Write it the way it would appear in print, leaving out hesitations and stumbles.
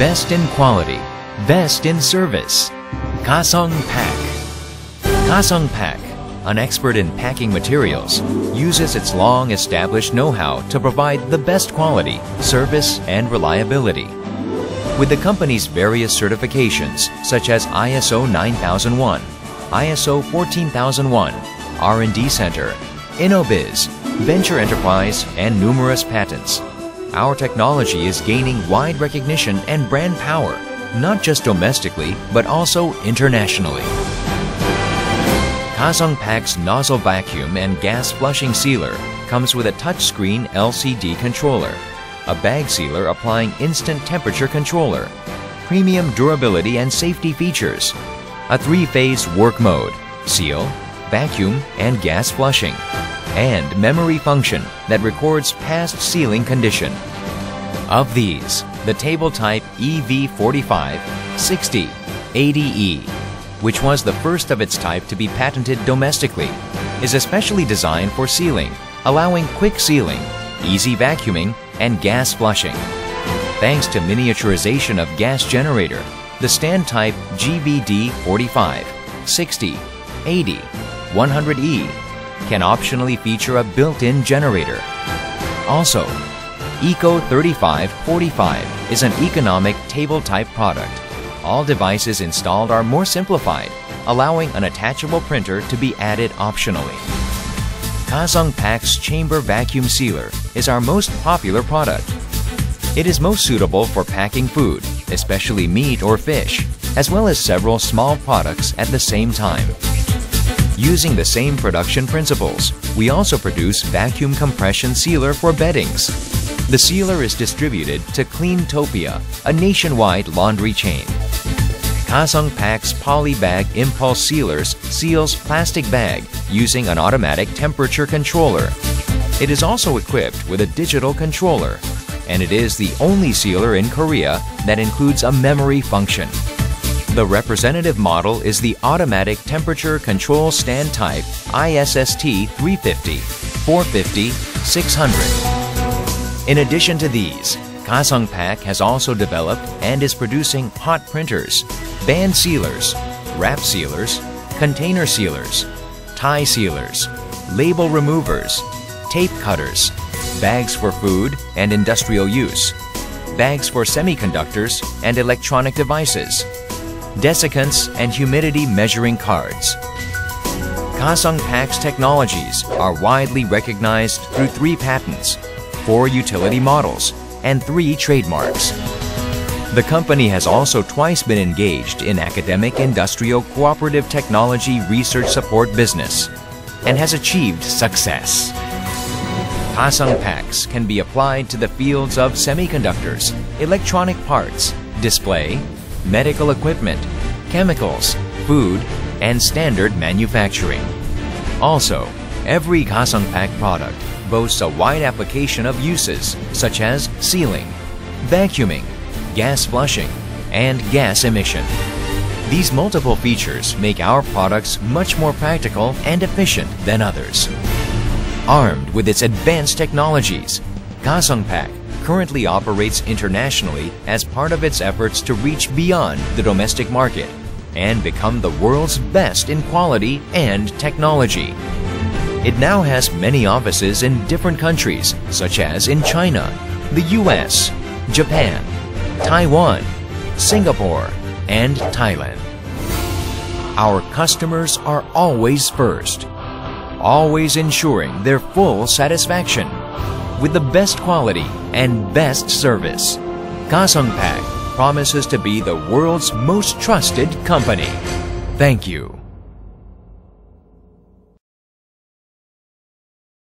best in quality, best in service. Gasungpack. Gasungpack, an expert in packing materials, uses its long-established know-how to provide the best quality, service, and reliability. With the company's various certifications, such as ISO 9001, ISO 14001, R&D Center, InnoBiz, Venture Enterprise, and numerous patents, our technology is gaining wide recognition and brand power, not just domestically, but also internationally. Gasungpack's nozzle vacuum and gas flushing sealer comes with a touchscreen LCD controller, a bag sealer applying instant temperature controller, premium durability and safety features, a three-phase work mode, seal, vacuum, and gas flushing, and memory function that records past sealing condition. Of these, the table type EV45, 60, 80E, which was the first of its type to be patented domestically, is especially designed for sealing, allowing quick sealing, easy vacuuming, and gas flushing. Thanks to miniaturization of gas generator, the stand type GBD 45, 60, 80, 100E can optionally feature a built-in generator. Also, Eco3545 is an economic table type product. All devices installed are more simplified, allowing an attachable printer to be added optionally. Gasungpack's chamber vacuum sealer is our most popular product. It is most suitable for packing food, especially meat or fish, as well as several small products at the same time. Using the same production principles, we also produce vacuum compression sealer for beddings. The sealer is distributed to Clean Topia, a nationwide laundry chain. Gasungpack's Polybag Impulse Sealers seals plastic bag using an automatic temperature controller. It is also equipped with a digital controller, and it is the only sealer in Korea that includes a memory function. The representative model is the automatic temperature control stand type ISST350-450-600. In addition to these, Gasungpack has also developed and is producing hot printers, band sealers, wrap sealers, container sealers, tie sealers, label removers, tape cutters, bags for food and industrial use, bags for semiconductors and electronic devices, desiccants and humidity measuring cards. Gasungpack's technologies are widely recognized through 3 patents, 4 utility models, and 3 trademarks. The company has also twice been engaged in academic industrial cooperative technology research support business and has achieved success. Gasungpack can be applied to the fields of semiconductors, electronic parts, display, medical equipment, chemicals, food, and standard manufacturing. Also, every Gasungpack product boasts a wide application of uses such as sealing, vacuuming, gas flushing, and gas emission. These multiple features make our products much more practical and efficient than others. Armed with its advanced technologies, Gasungpack currently operates internationally as part of its efforts to reach beyond the domestic market and become the world's best in quality and technology. It now has many offices in different countries, such as in China, the US, Japan, Taiwan, Singapore, and Thailand. Our customers are always first, always ensuring their full satisfaction with the best quality and best service. Gasungpack promises to be the world's most trusted company. Thank you.